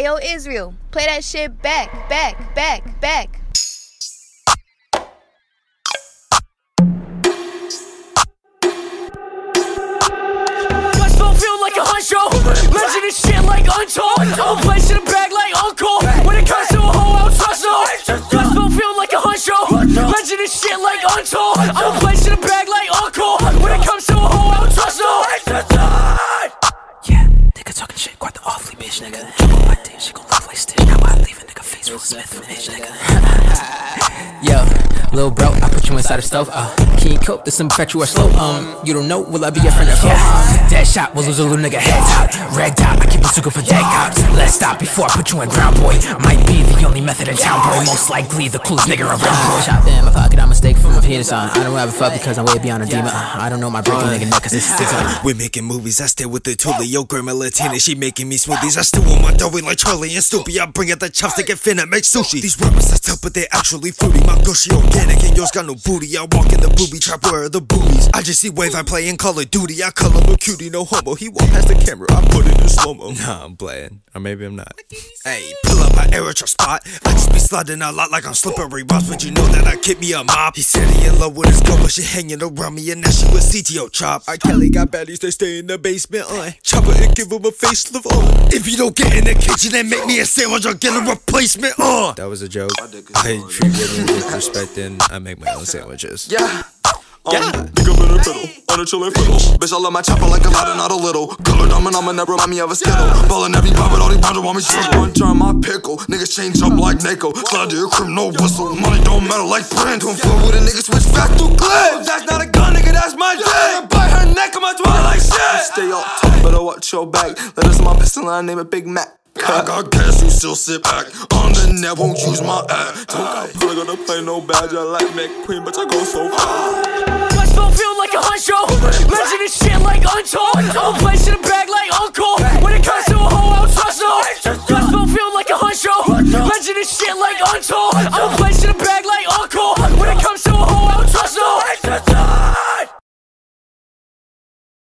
Hey yo, Israel, play that shit back, back, back, back. Legend is shit like untold. I'll place in a bag like uncle. When it comes to a hoe, I'll trust no. Gospel feel like a honcho. Legend is shit like untold. I'll place in a bag like uncle. When it comes to a hoe, I'll trust no. Yeah, nigga talking shit, quite the awfully bitch, nigga. Chocolate my dick, she gon' look like stitch. Now I leave a nigga face with Smith from itch, nigga. Yo. Little bro, I put you inside a stove, can you cope? This infatual slow, you don't know, will I be your friend or foe? Dead shot will lose a little nigga head top. Red dot, I keep a sucker for dead cops. Let's stop before I put you in ground, boy. Might be the only method in town, boy. Most likely the coolest nigga around, boy. Shot in my pocket, I mistake for my penis on. I don't have a fuck because I'm way beyond a demon. I don't know my breaking nigga neck cause it's stick on. We're making movies, I stay with the Tuli. Yo, grandma Latina, she making me smoothies. I still want my doughy like Charlie and Stoopy. I bring out the chopstick and finna make sushi. These rappers I still, but they actually fruity. My girl, she okay. And yours got no booty. I walk in the booby trap, where are the boobies? I just see wave, I play in Call of Duty. I call him a cutie, no homo. He walk past the camera, I put it in slow-mo. Nah, I'm playing, or maybe I'm not. Hey, pull up my air at your spot. I just be sliding a lot like I'm slippery boss. But you know that I keep me a mop. He said he in love with his girl, but she hanging around me, and now she with CTO chops. I Kelly got baddies, they stay in the basement, chopper and give him a facelift, If you don't get in the kitchen and make me a sandwich, I'll get a replacement, That was a joke. I treat women with respect, and I make my own sandwiches. Nigga been a fiddle, on a chillin' fiddle. Bitch, I love my chopper like a lot and not a little. Color diamond, I'ma never remind me of a skittle. Ballin' every pop with all these boundaries, want me struggle. One time my pickle, niggas change up like Naco. Slide to your crib, no whistle. Money don't matter like brand. Don't flow with a nigga, switch back through clips. That's not a gun, nigga, that's my dick. Bite her neck, I'ma dwell like shit. Stay up top, better watch your back. Let us in my pistol line, name it Big Mac. I got gas, you still sit back. On the net, won't use my act. Don't got plug on the play, no badge. I like McQueen, but I go so far. Gospel feel like a honcho. Legend is shit like untold. I'll place in a bag like uncle. When it comes to a hoe, I'll trust no. Gospel feel like a honcho. Legend is shit like untold. I'll place in a bag.